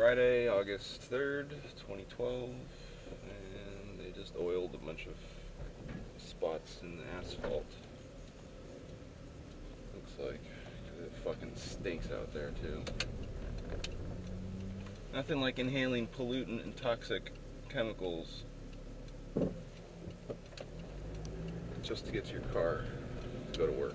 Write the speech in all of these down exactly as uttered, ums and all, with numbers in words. Friday, August third, twenty twelve, and they just oiled a bunch of spots in the asphalt. Looks like, because it fucking stinks out there too. Nothing like inhaling pollutant and toxic chemicals just to get to your car to go to work.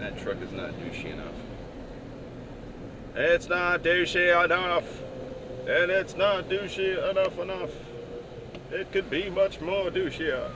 That truck is not douchey enough. It's not douchey enough. And it's not douchey enough enough. It could be much more douchier.